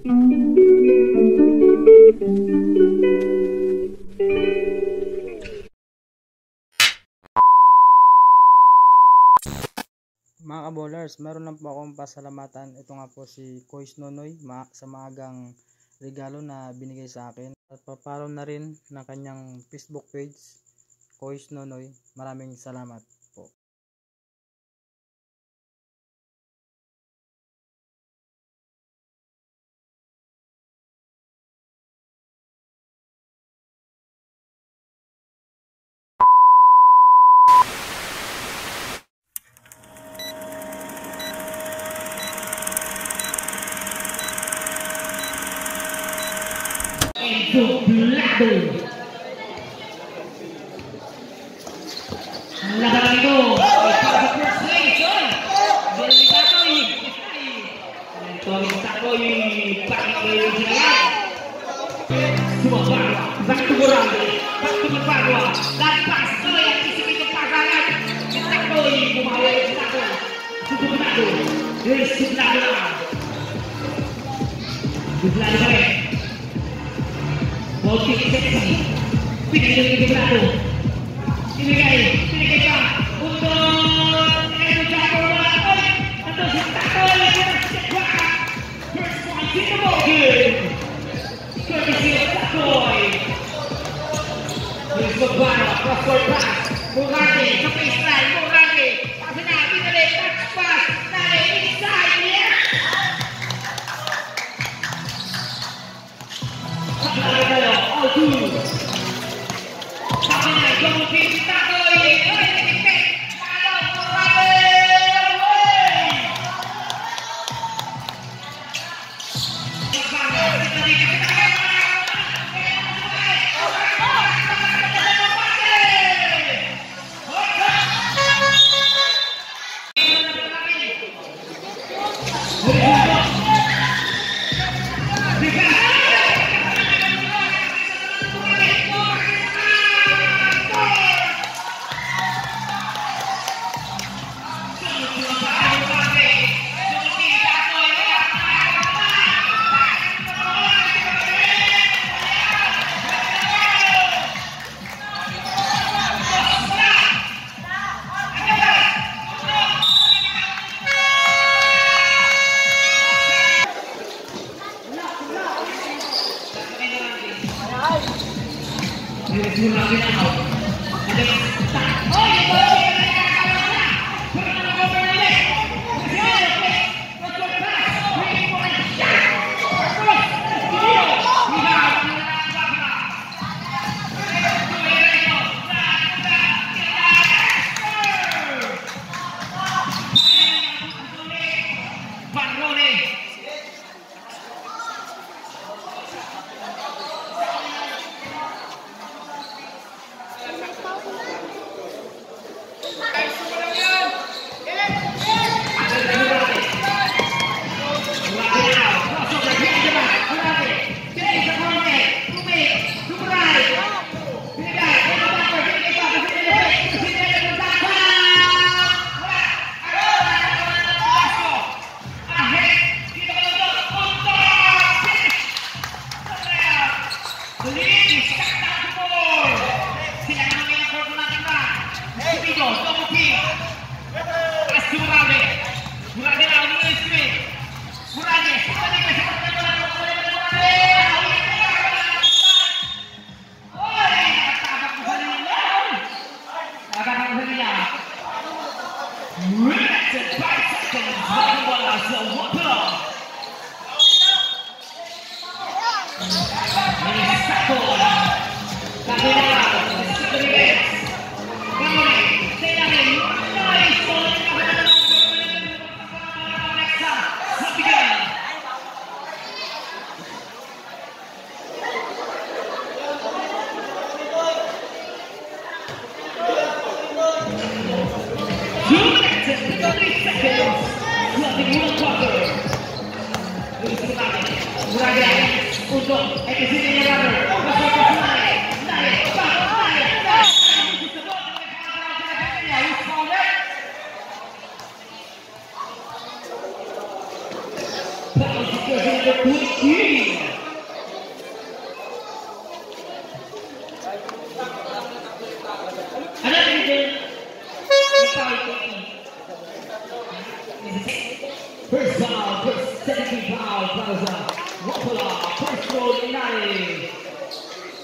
Mga kabowlers, meron lang po akong pasalamatan. Ito nga po si Kois Nonoy sa maagang regalo na binigay sa akin. At papalo na rin ng kanyang Facebook page, Kois Nonoy. Maraming salamat po. Laban itu oke, seksi. Pindah ke ini guys, kita untuk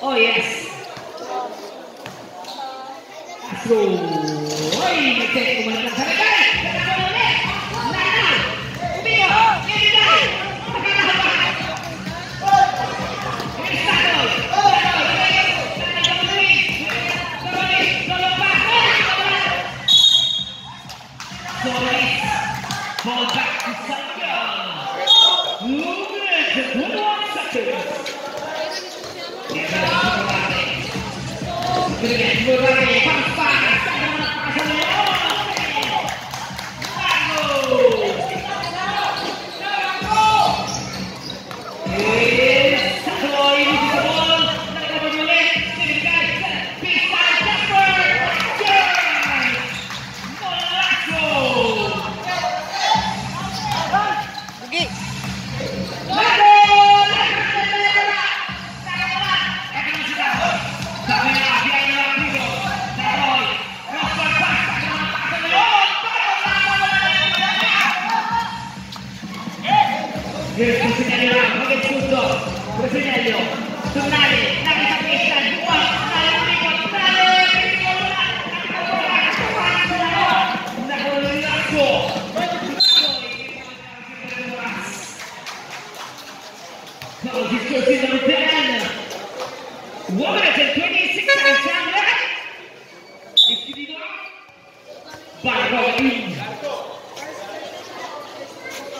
Oh yes. Astro. Ay, mag-take ko man lang sa regay. Sarap ko ulit. Nakal. Umiyo. Yan yun. Nakalaban. Aristato. Solis. Ball back to Sanyo. Lunes. Lunes. Sato. Berikan berbagai papan,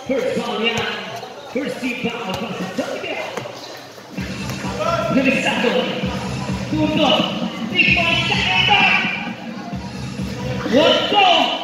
first ball down, first deep ball across the top again. Rivisato, Turno, big ball, second ball. One ball.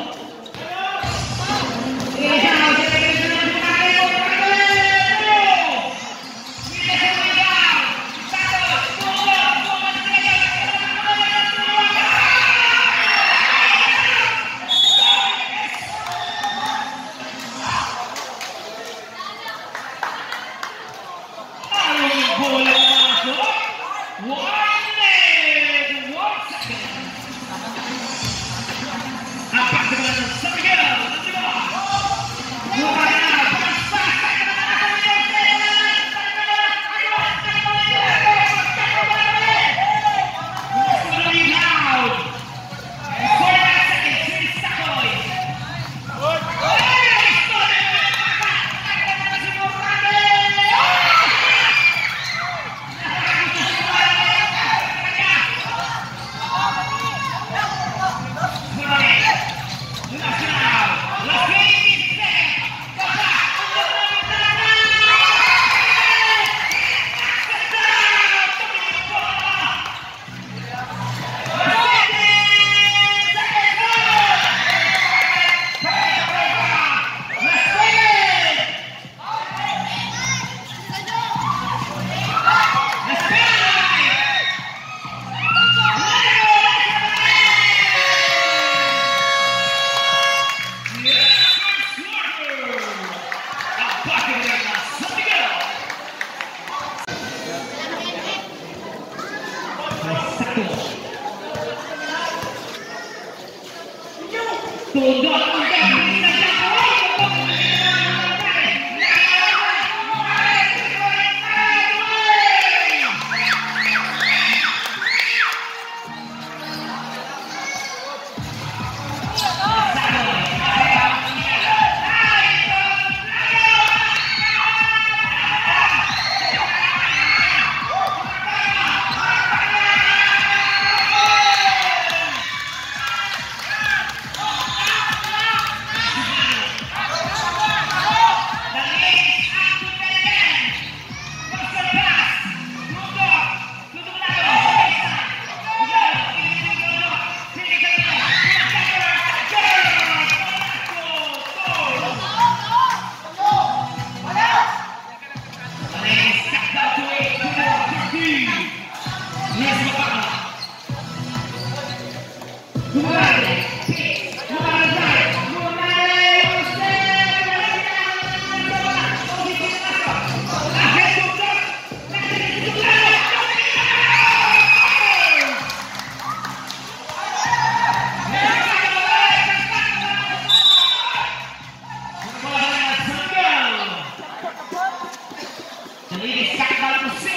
Really got about the 6.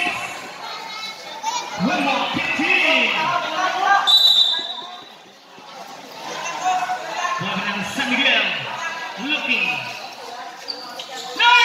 One more, 15. Juan San Miguel looking. No, yeah,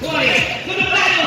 Kois nonoy,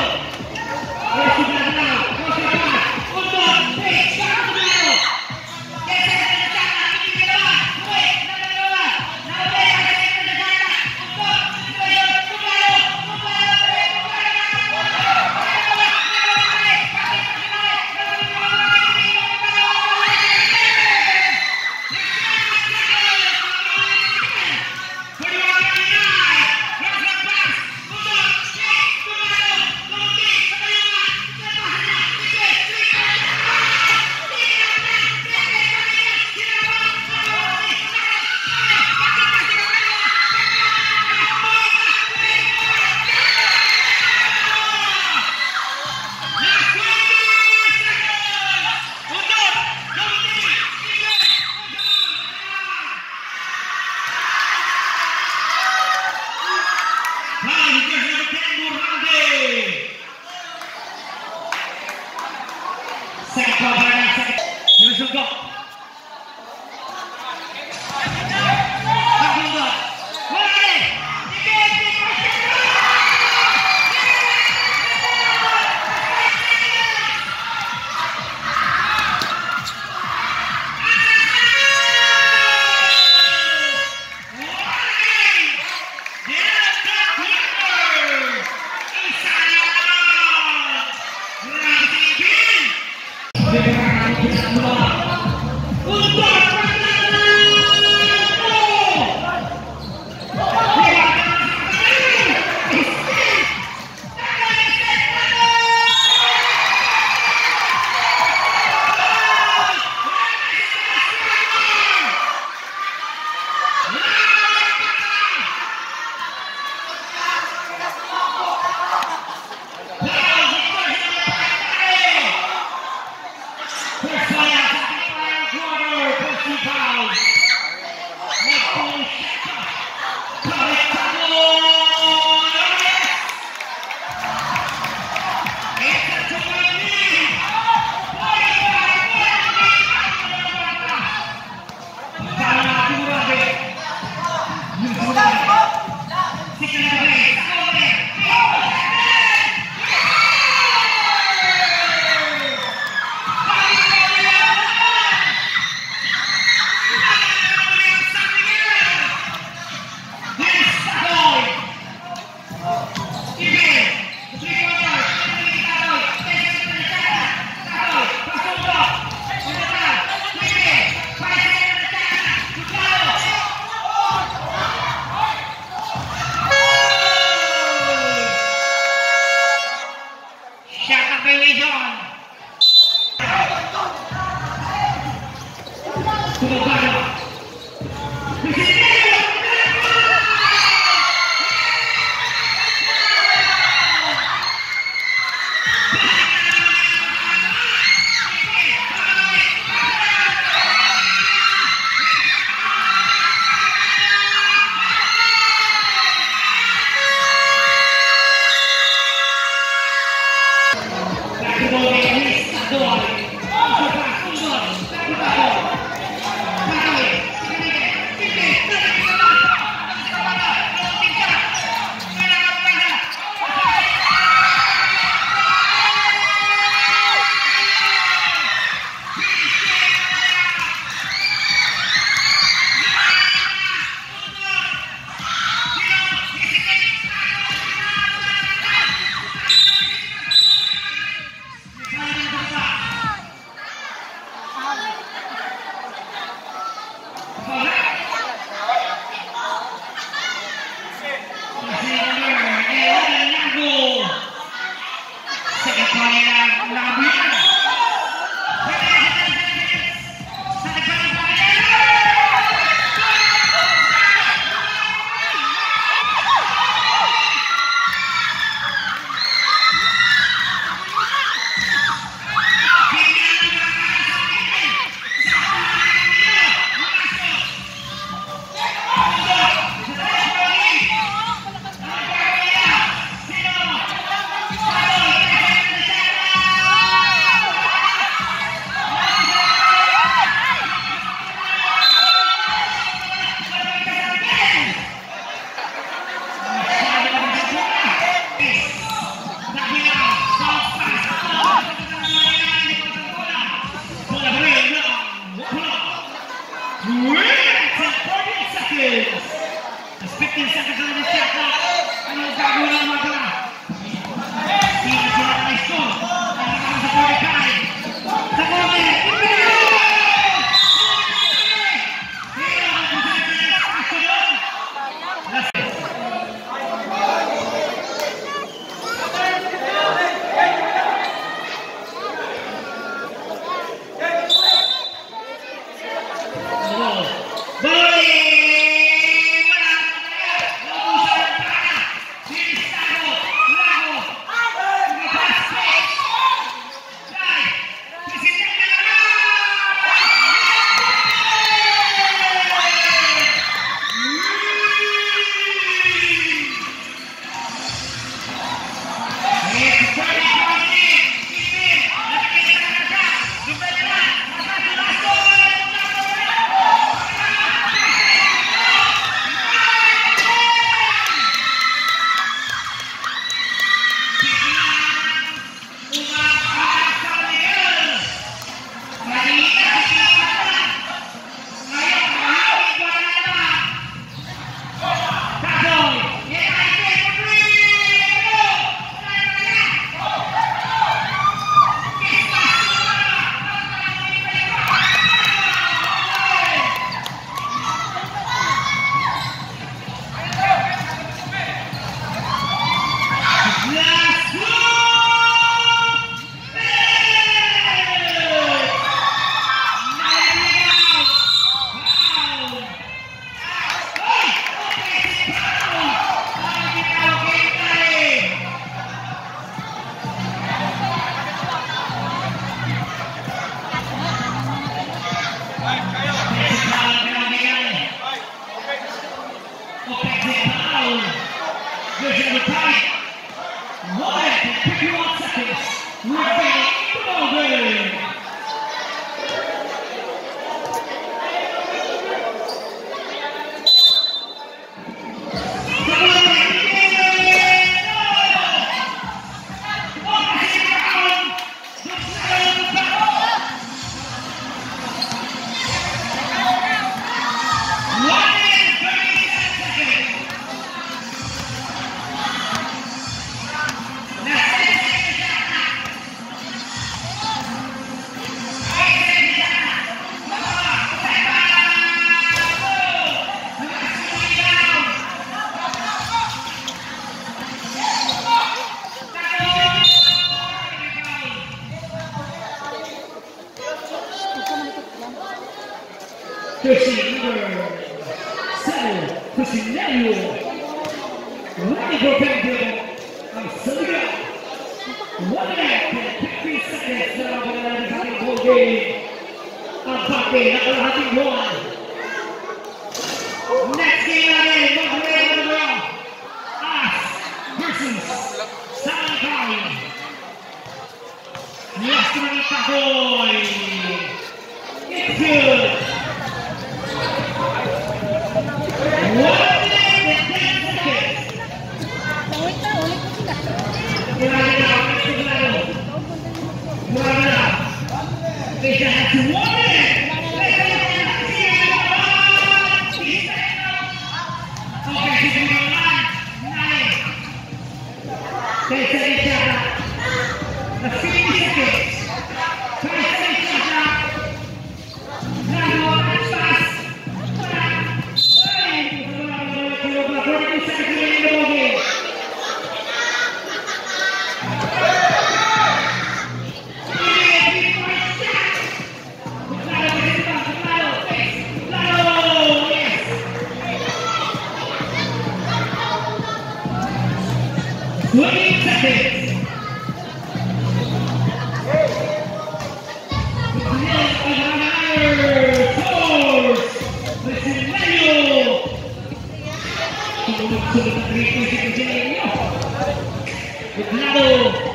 Claro.